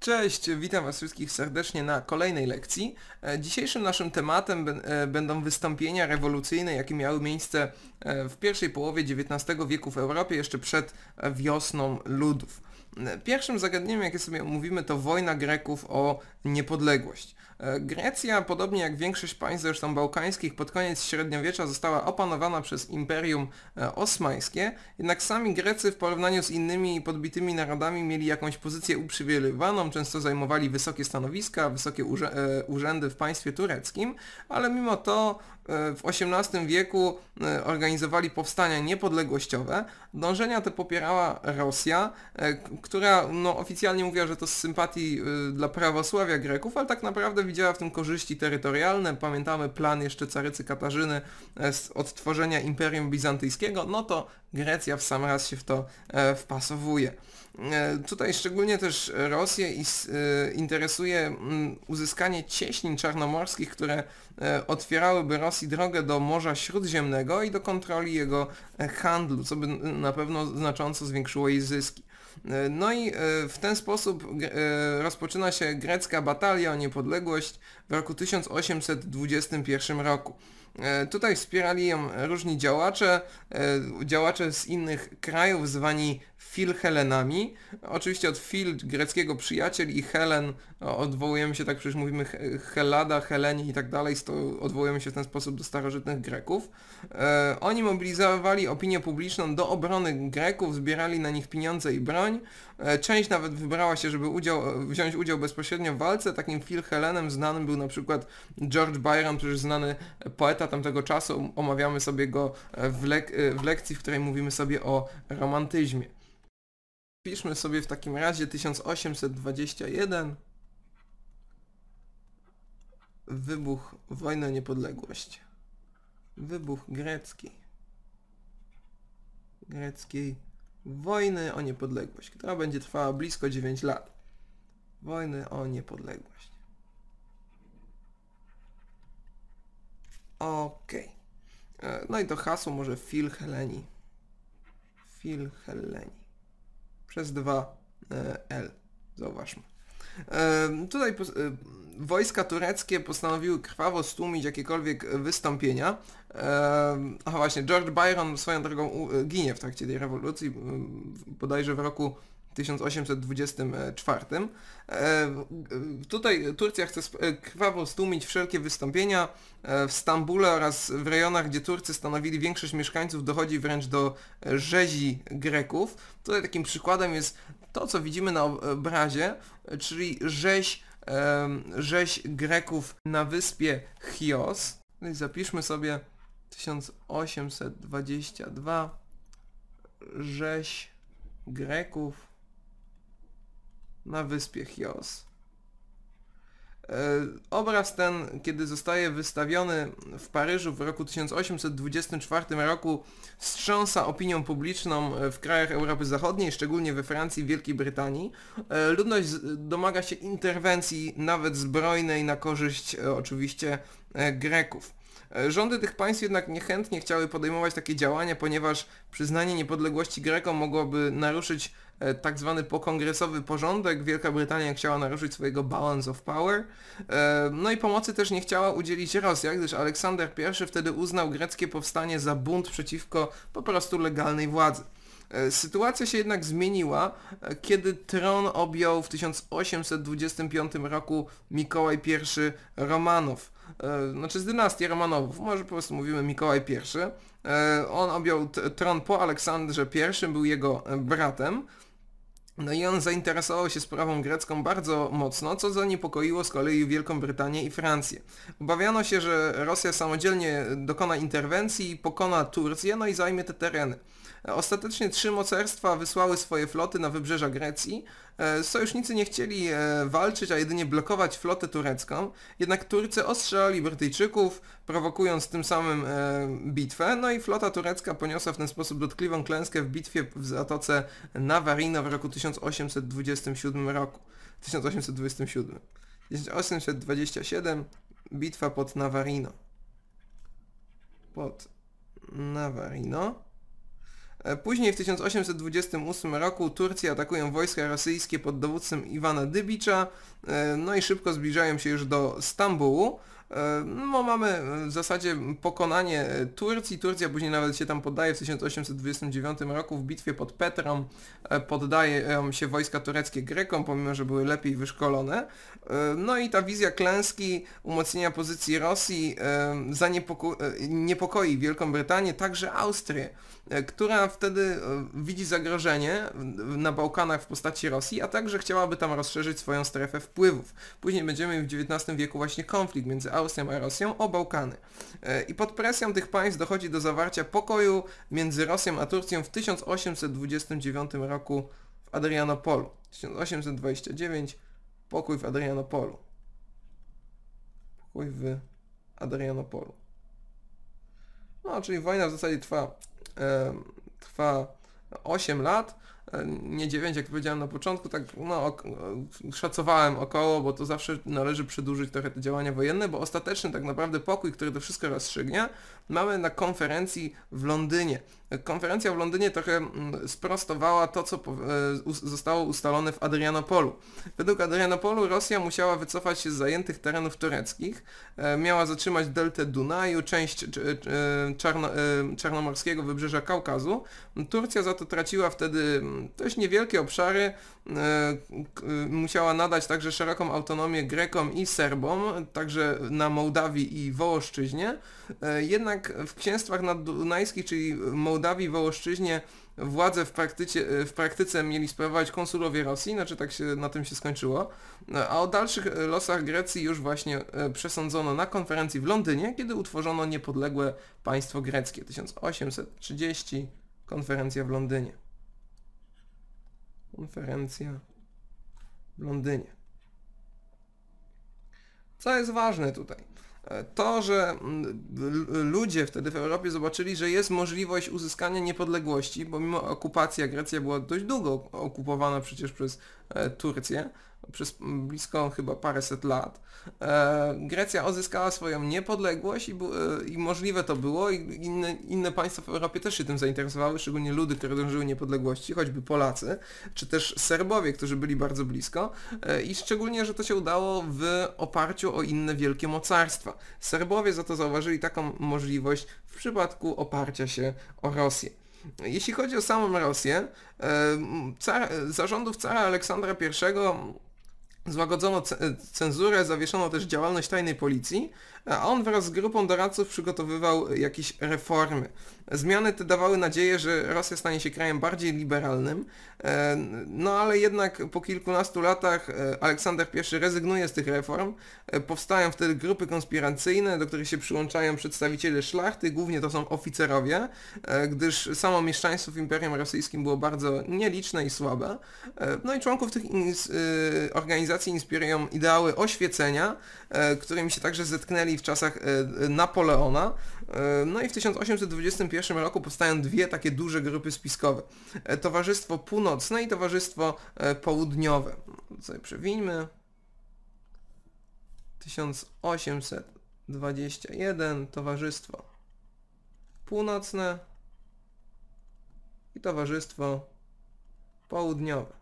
Cześć, witam Was wszystkich serdecznie na kolejnej lekcji. Dzisiejszym naszym tematem będą wystąpienia rewolucyjne, jakie miały miejsce w pierwszej połowie XIX wieku w Europie, jeszcze przed wiosną ludów. Pierwszym zagadnieniem, jakie sobie omówimy, to wojna Greków o niepodległość. Grecja, podobnie jak większość państw zresztą bałkańskich, pod koniec średniowiecza została opanowana przez Imperium Osmańskie, jednak sami Grecy w porównaniu z innymi podbitymi narodami mieli jakąś pozycję uprzywilejowaną, często zajmowali wysokie stanowiska, wysokie urzędy w państwie tureckim, ale mimo to w XVIII wieku organizowali powstania niepodległościowe. Dążenia te popierała Rosja, która oficjalnie mówiła, że to z sympatii dla prawosławia Greków, ale tak naprawdę widziała w tym korzyści terytorialne. Pamiętamy plan jeszcze carycy Katarzyny z odtworzenia Imperium Bizantyjskiego, no to Grecja w sam raz się w to wpasowuje. Tutaj szczególnie też Rosję interesuje uzyskanie cieśnin czarnomorskich, które otwierałyby Rosji drogę do Morza Śródziemnego i do kontroli jego handlu, co by na pewno znacząco zwiększyło jej zyski. No i w ten sposób rozpoczyna się grecka batalia o niepodległość w roku 1821 roku. Tutaj wspierali ją różni działacze z innych krajów zwani Filhelenami. Oczywiście od Fil, greckiego przyjaciel, i Helen, odwołujemy się, tak przecież mówimy Helada, Heleni i tak dalej, odwołujemy się w ten sposób do starożytnych Greków. Oni mobilizowali opinię publiczną do obrony Greków, zbierali na nich pieniądze i broń. Część nawet wybrała się, żeby wziąć udział bezpośrednio w walce. Takim Filhelenem znanym był na przykład George Byron, przecież znany poeta tamtego czasu. Omawiamy sobie go w lekcji, w której mówimy sobie o romantyzmie. Piszmy sobie w takim razie 1821, wybuch wojny o niepodległość, wybuch greckiej wojny o niepodległość, która będzie trwała blisko 9 lat. Wojny o niepodległość. Okej. No i to hasło może Filheleni. Filheleni. Przez 2L. Zauważmy. Tutaj wojska tureckie postanowiły krwawo stłumić jakiekolwiek wystąpienia. Aha, właśnie, George Byron swoją drogą ginie w trakcie tej rewolucji, bodajże w roku 1824. Tutaj Turcja chce krwawo stłumić wszelkie wystąpienia. W Stambule oraz w rejonach, gdzie Turcy stanowili większość mieszkańców, dochodzi wręcz do rzezi Greków. Tutaj takim przykładem jest to, co widzimy na obrazie, czyli rzeź Greków na wyspie Chios. Zapiszmy sobie 1822, rzeź Greków na wyspie Chios. Obraz ten, kiedy zostaje wystawiony w Paryżu w roku 1824 roku, wstrząsa opinią publiczną w krajach Europy Zachodniej, szczególnie we Francji i Wielkiej Brytanii. Ludność domaga się interwencji, nawet zbrojnej, na korzyść oczywiście Greków. Rządy tych państw jednak niechętnie chciały podejmować takie działania, ponieważ przyznanie niepodległości Grekom mogłoby naruszyć tak zwany pokongresowy porządek. Wielka Brytania chciała naruszyć swojego balance of power. No i pomocy też nie chciała udzielić Rosja, gdyż Aleksander I wtedy uznał greckie powstanie za bunt przeciwko po prostu legalnej władzy. Sytuacja się jednak zmieniła, kiedy tron objął w 1825 roku Mikołaj I Romanow. Znaczy z dynastii Romanowów, może po prostu mówimy Mikołaj I. On objął tron po Aleksandrze I, był jego bratem. No i on zainteresował się sprawą grecką bardzo mocno, co zaniepokoiło z kolei Wielką Brytanię i Francję. Obawiano się, że Rosja samodzielnie dokona interwencji, pokona Turcję, no i zajmie te tereny. Ostatecznie 3 mocarstwa wysłały swoje floty na wybrzeża Grecji. Sojusznicy nie chcieli walczyć, a jedynie blokować flotę turecką. Jednak Turcy ostrzelali Brytyjczyków, prowokując tym samym bitwę. No i flota turecka poniosła w ten sposób dotkliwą klęskę w bitwie w zatoce Navarino w roku 1827 roku. 1827, bitwa pod Navarino. Później w 1828 roku Turcy atakują wojska rosyjskie pod dowództwem Iwana Dybicza, no i szybko zbliżają się już do Stambułu. No, mamy w zasadzie pokonanie Turcji. Turcja później nawet się tam poddaje. W 1829 roku w bitwie pod Petrom poddają się wojska tureckie Grekom, pomimo że były lepiej wyszkolone. No i ta wizja klęski, umocnienia pozycji Rosji niepokoi Wielką Brytanię, także Austrię, która wtedy widzi zagrożenie na Bałkanach w postaci Rosji, a także chciałaby tam rozszerzyć swoją strefę wpływów. Później będziemy w XIX wieku właśnie konflikt między Austrią a Rosją o Bałkany. I pod presją tych państw dochodzi do zawarcia pokoju między Rosją a Turcją w 1829 roku w Adrianopolu. 1829, pokój w Adrianopolu. Pokój w Adrianopolu. No, czyli wojna w zasadzie trwa 8 lat, nie 9, jak powiedziałem na początku, tak no, szacowałem około, bo to zawsze należy przedłużyć trochę te działania wojenne, bo ostateczny tak naprawdę pokój, który to wszystko rozstrzygnie, mamy na konferencji w Londynie. Konferencja w Londynie trochę sprostowała to, co zostało ustalone w Adrianopolu. Według Adrianopolu Rosja musiała wycofać się z zajętych terenów tureckich, miała zatrzymać deltę Dunaju, część czarnomorskiego wybrzeża Kaukazu. Turcja za to traciła wtedy dość niewielkie obszary, musiała nadać także szeroką autonomię Grekom i Serbom, także na Mołdawii i Wołoszczyźnie. Jednak w księstwach naddunajskich, czyli Mołdawii, Wołoszczyźnie, władzę w praktyce mieli sprawować konsulowie Rosji, znaczy tak się, na tym się skończyło, a o dalszych losach Grecji już właśnie przesądzono na konferencji w Londynie, kiedy utworzono niepodległe państwo greckie. 1830, konferencja w Londynie. Konferencja w Londynie. Co jest ważne tutaj? To, że ludzie wtedy w Europie zobaczyli, że jest możliwość uzyskania niepodległości, bo mimo okupacji Grecja była dość długo okupowana przecież przez Turcję, przez blisko chyba paręset lat. Grecja odzyskała swoją niepodległość i możliwe to było i inne państwa w Europie też się tym zainteresowały, szczególnie ludy, które dążyły niepodległości, choćby Polacy, czy też Serbowie, którzy byli bardzo blisko i szczególnie, że to się udało w oparciu o inne wielkie mocarstwa. Serbowie za to zauważyli taką możliwość w przypadku oparcia się o Rosję. Jeśli chodzi o samą Rosję, zarządów cara Aleksandra I złagodzono cenzurę, zawieszono też działalność tajnej policji, a on wraz z grupą doradców przygotowywał jakieś reformy. Zmiany te dawały nadzieję, że Rosja stanie się krajem bardziej liberalnym, no ale jednak po kilkunastu latach Aleksander I rezygnuje z tych reform, powstają wtedy grupy konspiracyjne, do których się przyłączają przedstawiciele szlachty, głównie to są oficerowie, gdyż samo mieszczaństwo w Imperium Rosyjskim było bardzo nieliczne i słabe, no i członków tych organizacji inspirują ideały oświecenia, którymi się także zetknęli w czasach Napoleona, no i w 1821 roku powstają dwie takie duże grupy spiskowe. Towarzystwo Północne i Towarzystwo Południowe. Sobie przewińmy. 1821, Towarzystwo Północne i Towarzystwo Południowe.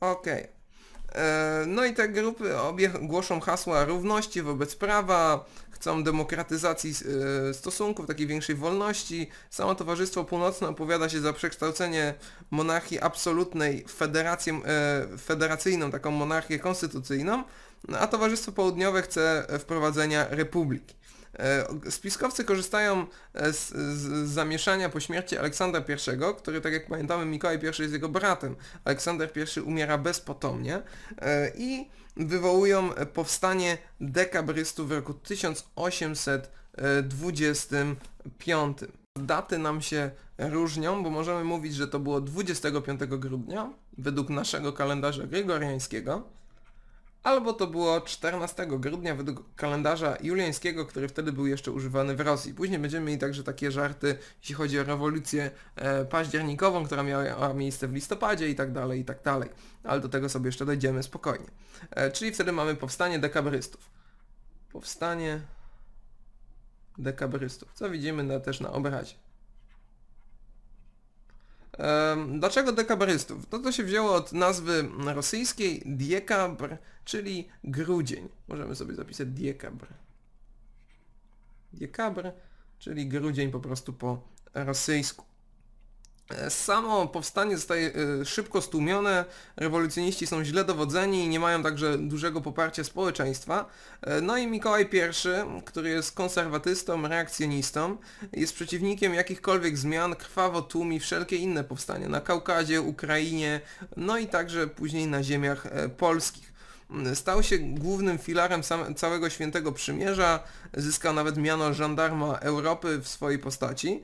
Okej. No i te grupy obie głoszą hasła równości wobec prawa, chcą demokratyzacji stosunków, takiej większej wolności. Samo Towarzystwo Północne opowiada się za przekształcenie monarchii absolutnej w federację, federacyjną, taką monarchię konstytucyjną, a Towarzystwo Południowe chce wprowadzenia republiki. Spiskowcy korzystają z zamieszania po śmierci Aleksandra I, który, tak jak pamiętamy, Mikołaj I jest jego bratem. Aleksander I umiera bezpotomnie i wywołują powstanie dekabrystów w roku 1825. Daty nam się różnią, bo możemy mówić, że to było 25 grudnia według naszego kalendarza gregoriańskiego, albo to było 14 grudnia według kalendarza juliańskiego, który wtedy był jeszcze używany w Rosji. Później będziemy mieli także takie żarty, jeśli chodzi o rewolucję październikową, która miała miejsce w listopadzie i tak dalej, ale do tego sobie jeszcze dojdziemy spokojnie. Czyli wtedy mamy powstanie dekabrystów. Powstanie dekabrystów, co widzimy też na obrazie. Dlaczego dekabrystów? To się wzięło od nazwy rosyjskiej diekabr, czyli grudzień. Możemy sobie zapisać diekabr. Diekabr, czyli grudzień po prostu po rosyjsku. Samo powstanie zostaje szybko stłumione, rewolucjoniści są źle dowodzeni i nie mają także dużego poparcia społeczeństwa. No i Mikołaj I, który jest konserwatystą, reakcjonistą, jest przeciwnikiem jakichkolwiek zmian, krwawo tłumi wszelkie inne powstania na Kaukazie, Ukrainie, no i także później na ziemiach polskich. Stał się głównym filarem całego Świętego Przymierza, zyskał nawet miano żandarma Europy w swojej postaci.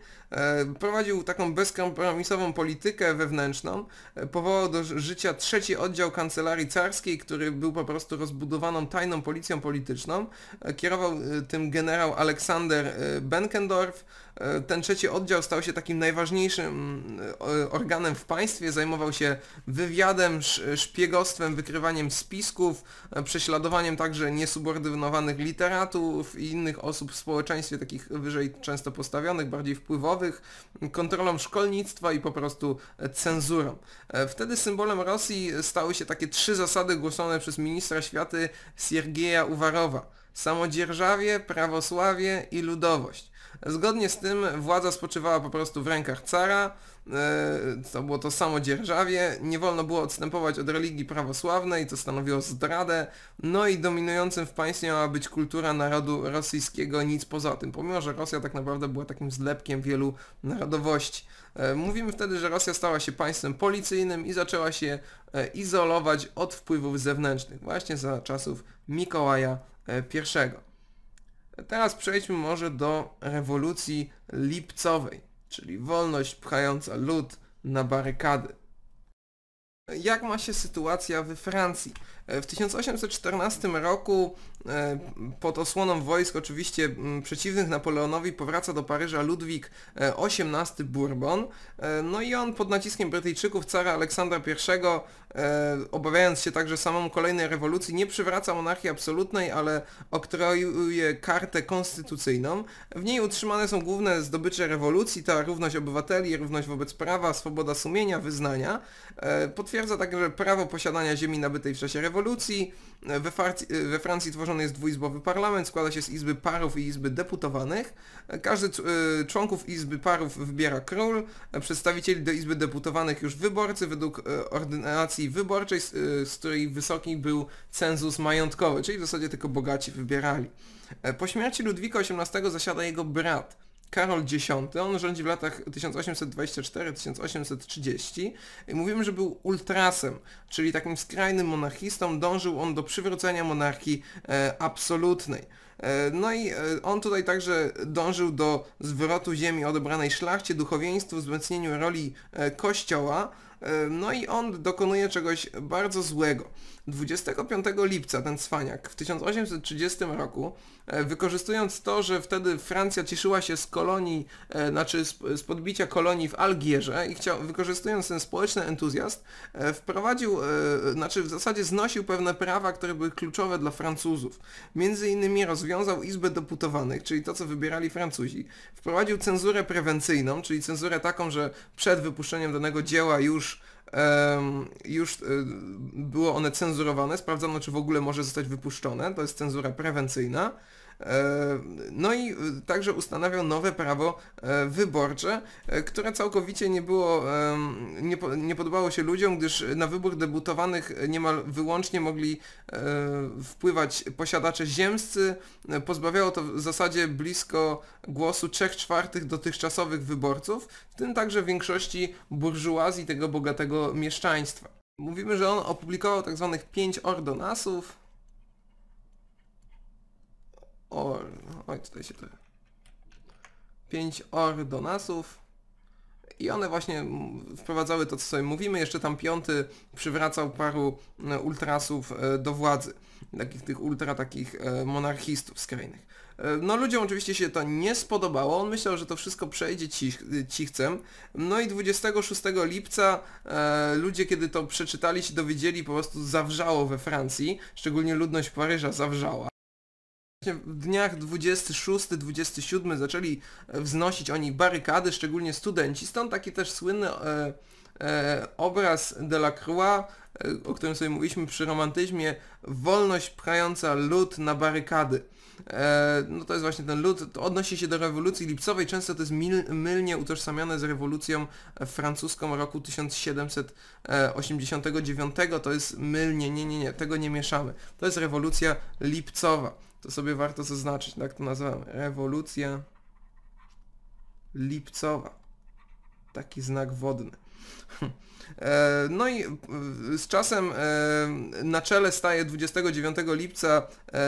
Prowadził taką bezkompromisową politykę wewnętrzną, powołał do życia trzeci oddział kancelarii carskiej, który był po prostu rozbudowaną tajną policją polityczną. Kierował tym generał Aleksander Benkendorf. Ten trzeci oddział stał się takim najważniejszym organem w państwie, zajmował się wywiadem, szpiegostwem, wykrywaniem spisków, prześladowaniem także niesubordynowanych literatów i innych osób w społeczeństwie, takich wyżej często postawionych, bardziej wpływowych, kontrolą szkolnictwa i po prostu cenzurą. Wtedy symbolem Rosji stały się takie trzy zasady głoszone przez ministra światy Siergieja Uwarowa: samodzierżawie, prawosławie i ludowość. Zgodnie z tym władza spoczywała po prostu w rękach cara, to było to samodzierżawie, nie wolno było odstępować od religii prawosławnej, co stanowiło zdradę, no i dominującym w państwie miała być kultura narodu rosyjskiego, nic poza tym, pomimo że Rosja tak naprawdę była takim zlepkiem wielu narodowości. Mówimy wtedy, że Rosja stała się państwem policyjnym i zaczęła się izolować od wpływów zewnętrznych, właśnie za czasów Mikołaja I. Teraz przejdźmy może do rewolucji lipcowej, czyli wolność pchająca lud na barykady. Jak ma się sytuacja we Francji? W 1814 roku pod osłoną wojsk oczywiście przeciwnych Napoleonowi powraca do Paryża Ludwik XVIII Bourbon. No i on pod naciskiem Brytyjczyków, cara Aleksandra I, obawiając się także samą kolejnej rewolucji, nie przywraca monarchii absolutnej, ale oktrojuje kartę konstytucyjną. W niej utrzymane są główne zdobycze rewolucji, ta równość obywateli, równość wobec prawa, swoboda sumienia, wyznania. Potwierdza także prawo posiadania ziemi nabytej w czasie rewolucji. We Francji tworzony jest dwuizbowy parlament, składa się z Izby Parów i Izby Deputowanych. Każdy z członków Izby Parów wybiera król, przedstawicieli do Izby Deputowanych już wyborcy według ordynacji wyborczej, z której wysoki był cenzus majątkowy, czyli w zasadzie tylko bogaci wybierali. Po śmierci Ludwika XVIII zasiada jego brat, Karol X, on rządzi w latach 1824-1830 i mówimy, że był ultrasem, czyli takim skrajnym monarchistą, dążył on do przywrócenia monarchii absolutnej. No i on tutaj także dążył do zwrotu ziemi odebranej szlachcie, duchowieństwu, wzmocnieniu roli kościoła. No i on dokonuje czegoś bardzo złego. 25 lipca ten cwaniak w 1830 roku, wykorzystując to, że wtedy Francja cieszyła się z kolonii, znaczy z podbicia kolonii w Algierze i wykorzystując ten społeczny entuzjazm, wprowadził, znaczy w zasadzie znosił pewne prawa, które były kluczowe dla Francuzów. Między innymi rozwiązał Izbę Deputowanych, czyli to, co wybierali Francuzi. Wprowadził cenzurę prewencyjną, czyli cenzurę taką, że przed wypuszczeniem danego dzieła już było one cenzurowane, sprawdzano, czy w ogóle może zostać wypuszczone, to jest cenzura prewencyjna. No i także ustanawiał nowe prawo wyborcze, które całkowicie nie podobało się ludziom, gdyż na wybór deputowanych niemal wyłącznie mogli wpływać posiadacze ziemscy. Pozbawiało to w zasadzie blisko głosu 3/4 dotychczasowych wyborców, w tym także większości burżuazji, tego bogatego mieszczaństwa. Mówimy, że on opublikował tzw. 5 ordonansów. Oj, tutaj się to 5 ordonansów i one właśnie wprowadzały to, co sobie mówimy. Jeszcze tam 5. przywracał paru ultrasów do władzy, takich monarchistów skrajnych. No ludziom oczywiście się to nie spodobało, on myślał, że to wszystko przejdzie cichcem. No i 26 lipca ludzie, kiedy to przeczytali, się dowiedzieli, po prostu zawrzało we Francji, szczególnie ludność Paryża zawrzała. w dniach 26-27 zaczęli wznosić oni barykady, szczególnie studenci, stąd taki też słynny obraz Delacroix, o którym sobie mówiliśmy przy romantyzmie, wolność prająca lud na barykady. No to jest właśnie ten lud, to odnosi się do rewolucji lipcowej, często to jest mylnie utożsamiane z rewolucją francuską roku 1789, to jest mylnie, nie, tego nie mieszamy. To jest rewolucja lipcowa, to sobie warto zaznaczyć, tak to nazywam, rewolucja lipcowa, taki znak wodny. No i z czasem na czele staje 29 lipca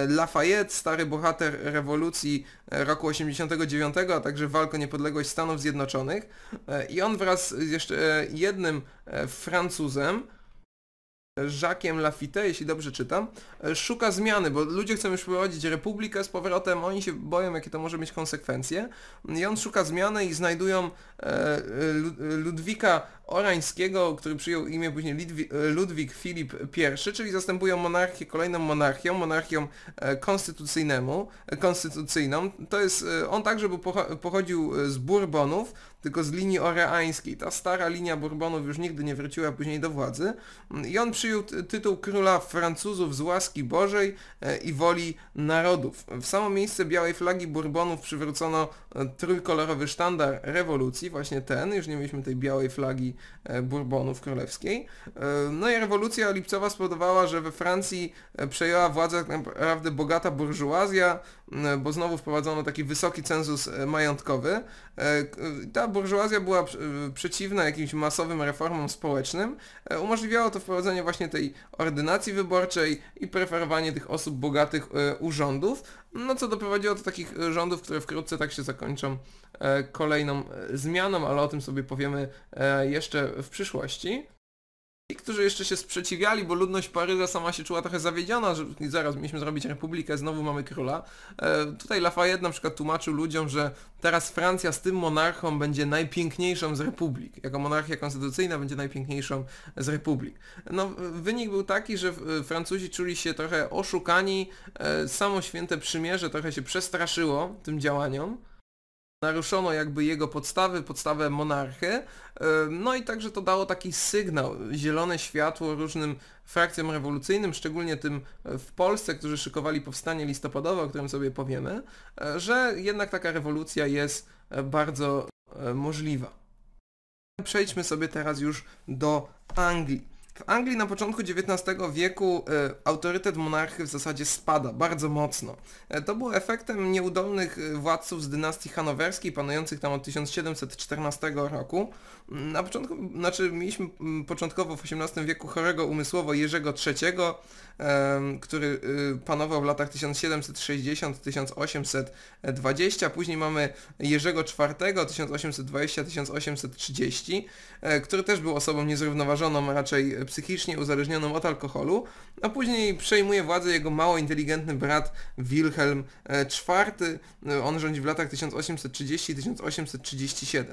Lafayette, stary bohater rewolucji roku 89, a także walk o niepodległość Stanów Zjednoczonych, i on wraz z jeszcze jednym Francuzem, Jackiem Lafitte, jeśli dobrze czytam, szuka zmiany, bo ludzie chcą już prowadzić republikę z powrotem, oni się boją, jakie to może mieć konsekwencje. I on szuka zmiany i znajdują Ludwika Orańskiego, który przyjął imię później Ludwik Filip I, czyli zastępują monarchię kolejną monarchią, konstytucyjną. To jest, on także był, pochodził z Bourbonów, tylko z linii orleańskiej. Ta stara linia Bourbonów już nigdy nie wróciła później do władzy. I on przyjął tytuł króla Francuzów z łaski Bożej i woli narodów. W samo miejsce białej flagi Bourbonów przywrócono trójkolorowy sztandar rewolucji, właśnie ten, już nie mieliśmy tej białej flagi Bourbonów królewskiej. No i rewolucja lipcowa spowodowała, że we Francji przejęła władzę tak naprawdę bogata burżuazja, bo znowu wprowadzono taki wysoki cenzus majątkowy. Ta burżuazja była przeciwna jakimś masowym reformom społecznym. Umożliwiało to wprowadzenie właśnie tej ordynacji wyborczej i preferowanie tych osób bogatych u rządów, no co doprowadziło do takich rządów, które wkrótce tak się zakończą kolejną zmianą, ale o tym sobie powiemy jeszcze w przyszłości. Ci, którzy jeszcze się sprzeciwiali, bo ludność Paryża sama się czuła trochę zawiedziona, że zaraz mieliśmy zrobić republikę, znowu mamy króla. Tutaj Lafayette na przykład tłumaczył ludziom, że teraz Francja z tym monarchą będzie najpiękniejszą z republik. Jako monarchia konstytucyjna będzie najpiękniejszą z republik. No, wynik był taki, że Francuzi czuli się trochę oszukani, samo Święte Przymierze trochę się przestraszyło tym działaniom. Naruszono jakby jego podstawę monarchy, no i także to dało taki sygnał, zielone światło różnym frakcjom rewolucyjnym, szczególnie tym w Polsce, którzy szykowali powstanie listopadowe, o którym sobie powiemy, że jednak taka rewolucja jest bardzo możliwa. Przejdźmy sobie teraz już do Anglii. W Anglii na początku XIX wieku autorytet monarchy w zasadzie spada bardzo mocno. To było efektem nieudolnych władców z dynastii hanowerskiej panujących tam od 1714 roku. Na początku, mieliśmy początkowo w XVIII wieku chorego umysłowo Jerzego III, który panował w latach 1760-1820. Później mamy Jerzego IV 1820-1830, który też był osobą niezrównoważoną raczej psychicznie, uzależnioną od alkoholu, a później przejmuje władzę jego mało inteligentny brat Wilhelm IV. On rządzi w latach 1830-1837.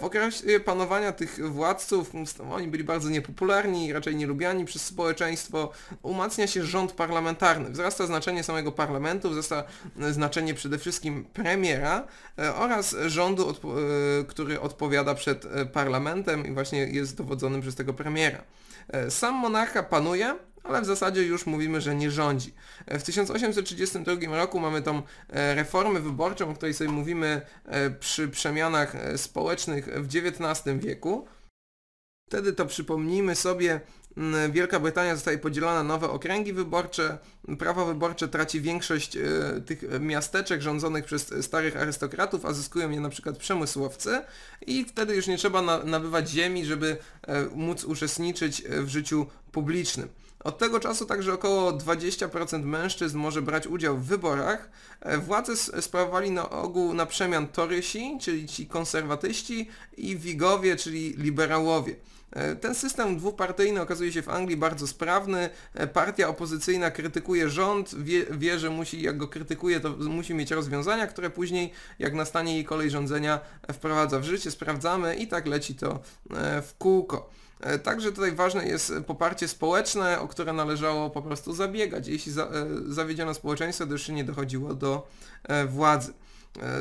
W okresie panowania tych władców oni byli bardzo niepopularni, raczej nielubiani przez społeczeństwo. Umacnia się rząd parlamentarny, wzrasta znaczenie samego parlamentu, wzrasta znaczenie przede wszystkim premiera oraz rządu, który odpowiada przed parlamentem i właśnie jest dowodzonym przez tego premiera. Sam monarcha panuje, ale w zasadzie już mówimy, że nie rządzi. W 1832 roku mamy tą reformę wyborczą, o której sobie mówimy przy przemianach społecznych w XIX wieku. Wtedy to przypomnijmy sobie, Wielka Brytania zostaje podzielona na nowe okręgi wyborcze, prawo wyborcze traci większość tych miasteczek rządzonych przez starych arystokratów, a zyskują je na przykład przemysłowcy i wtedy już nie trzeba nabywać ziemi, żeby móc uczestniczyć w życiu publicznym. Od tego czasu także około 20% mężczyzn może brać udział w wyborach. Władzę sprawowali na ogół na przemian torysi, czyli ci konserwatyści, i wigowie, czyli liberałowie. Ten system dwupartyjny okazuje się w Anglii bardzo sprawny. Partia opozycyjna krytykuje rząd, wie, że musi, jak go krytykuje, to musi mieć rozwiązania, które później, jak nastanie jej kolej rządzenia, wprowadza w życie, sprawdzamy i tak leci to w kółko. Także tutaj ważne jest poparcie społeczne, o które należało po prostu zabiegać. Jeśli zawiedziono społeczeństwo, to już nie dochodziło do władzy.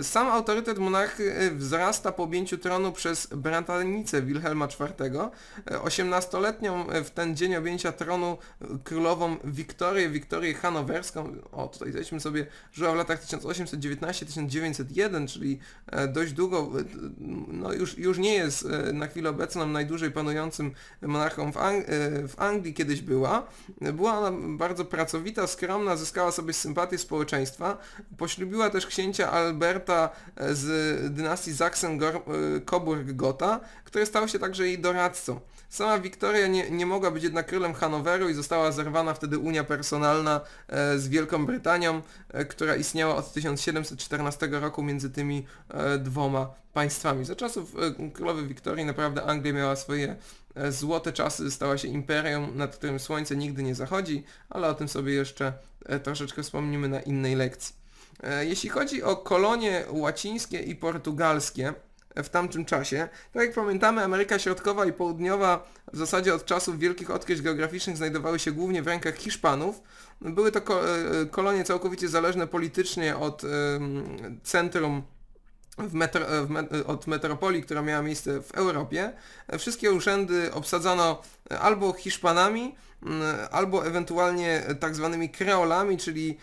Sam autorytet monarchy wzrasta po objęciu tronu przez bratanicę Wilhelma IV, 18-letnią w ten dzień objęcia tronu królową Wiktorię Hanowerską. O, tutaj zejdźmy sobie, żyła w latach 1819-1901, czyli dość długo, no już nie jest na chwilę obecną najdłużej panującym monarchą w Anglii, kiedyś była. Była ona bardzo pracowita, skromna, zyskała sobie sympatię społeczeństwa, poślubiła też księcia Alberta z dynastii Saksen-Coburg-Gotha, który stał się także jej doradcą. Sama Wiktoria nie mogła być jednak królem Hanoweru i została zerwana wtedy unia personalna z Wielką Brytanią, która istniała od 1714 roku między tymi dwoma państwami. Za czasów królowej Wiktorii naprawdę Anglia miała swoje złote czasy, stała się imperium, nad którym słońce nigdy nie zachodzi, ale o tym sobie jeszcze troszeczkę wspomnimy na innej lekcji. Jeśli chodzi o kolonie łacińskie i portugalskie w tamtym czasie, tak jak pamiętamy, Ameryka Środkowa i Południowa w zasadzie od czasów wielkich odkryć geograficznych znajdowały się głównie w rękach Hiszpanów. Były to kolonie całkowicie zależne politycznie od centrum od metropolii, która miała miejsce w Europie. Wszystkie urzędy obsadzano albo Hiszpanami, albo ewentualnie tak zwanymi kreolami, czyli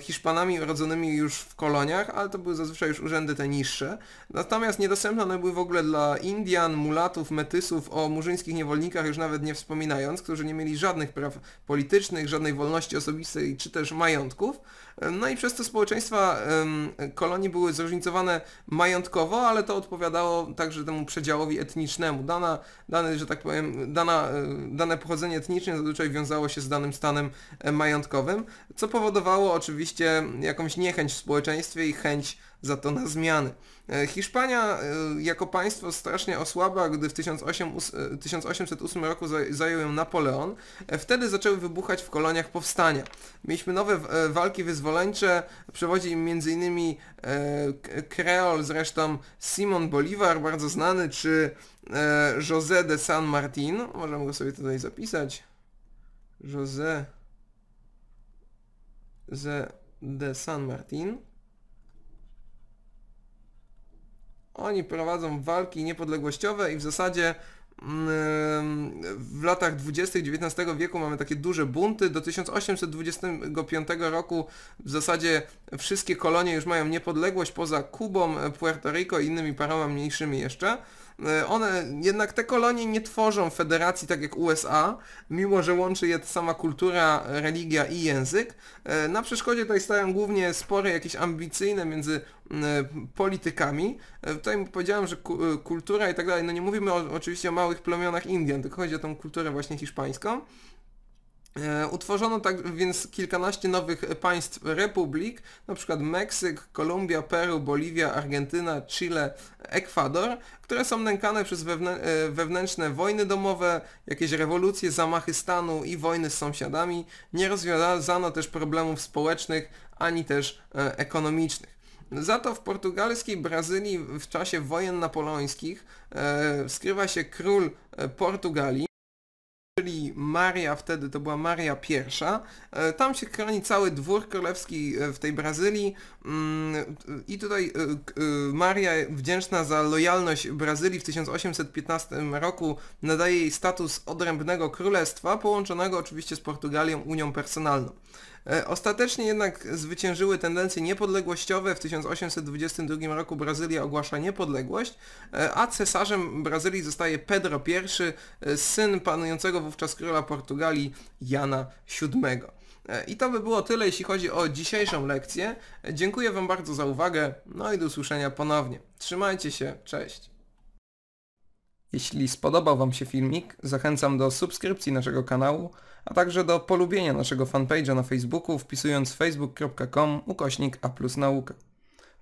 Hiszpanami urodzonymi już w koloniach, ale to były zazwyczaj już urzędy te niższe. Natomiast niedostępne one były w ogóle dla Indian, mulatów, metysów, o murzyńskich niewolnikach już nawet nie wspominając, którzy nie mieli żadnych praw politycznych, żadnej wolności osobistej czy też majątków. No i przez to społeczeństwa kolonii były zróżnicowane majątkowo, ale to odpowiadało także temu przedziałowi etnicznemu. Dane pochodzenie etniczne zazwyczaj wiązało się z danym stanem majątkowym, co powodowało oczywiście jakąś niechęć w społeczeństwie i chęć za to na zmiany. Hiszpania jako państwo strasznie osłabła, gdy w 1808 roku zajął ją Napoleon. Wtedy zaczęły wybuchać w koloniach powstania. Mieliśmy nowe walki wyzwoleńcze, przewodzi im m.in. kreol zresztą Simon Bolivar, bardzo znany, czy José de San Martín. Możemy go sobie tutaj zapisać. José de San Martín. Oni prowadzą walki niepodległościowe i w zasadzie w latach 20. XIX wieku mamy takie duże bunty. Do 1825 roku w zasadzie wszystkie kolonie już mają niepodległość poza Kubą, Puerto Rico i innymi paroma mniejszymi jeszcze. Jednak te kolonie nie tworzą federacji tak jak USA, mimo że łączy je ta sama kultura, religia i język. Na przeszkodzie tutaj stają głównie spory jakieś ambicyjne między politykami. Tutaj powiedziałem, że kultura i tak dalej, no nie mówimy oczywiście o małych plemionach Indian, tylko chodzi o tą kulturę właśnie hiszpańską. Utworzono tak więc kilkanaście nowych państw republik, na przykład Meksyk, Kolumbia, Peru, Boliwia, Argentyna, Chile, Ekwador, które są nękane przez wewnętrzne wojny domowe, jakieś rewolucje, zamachy stanu i wojny z sąsiadami. Nie rozwiązano też problemów społecznych ani też ekonomicznych. Za to w portugalskiej Brazylii w czasie wojen napoleońskich skrywa się król Portugalii, czyli Maria, wtedy to była Maria I. Tam się chroni cały dwór królewski w tej Brazylii i tutaj Maria, wdzięczna za lojalność Brazylii, w 1815 roku nadaje jej status odrębnego królestwa, połączonego oczywiście z Portugalią, unią personalną. Ostatecznie jednak zwyciężyły tendencje niepodległościowe. W 1822 roku Brazylia ogłasza niepodległość, a cesarzem Brazylii zostaje Pedro I, syn panującego wówczas króla Portugalii Jana VII. I to by było tyle, jeśli chodzi o dzisiejszą lekcję. Dziękuję Wam bardzo za uwagę, no i do usłyszenia ponownie. Trzymajcie się, cześć! Jeśli spodobał Wam się filmik, zachęcam do subskrypcji naszego kanału, a także do polubienia naszego fanpage'a na Facebooku, wpisując facebook.com/aplusnauka.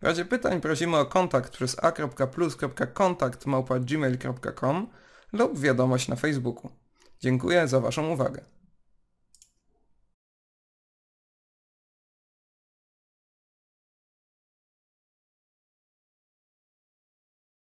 W razie pytań prosimy o kontakt przez a.plus.kontakt@gmail.com lub wiadomość na Facebooku. Dziękuję za Waszą uwagę.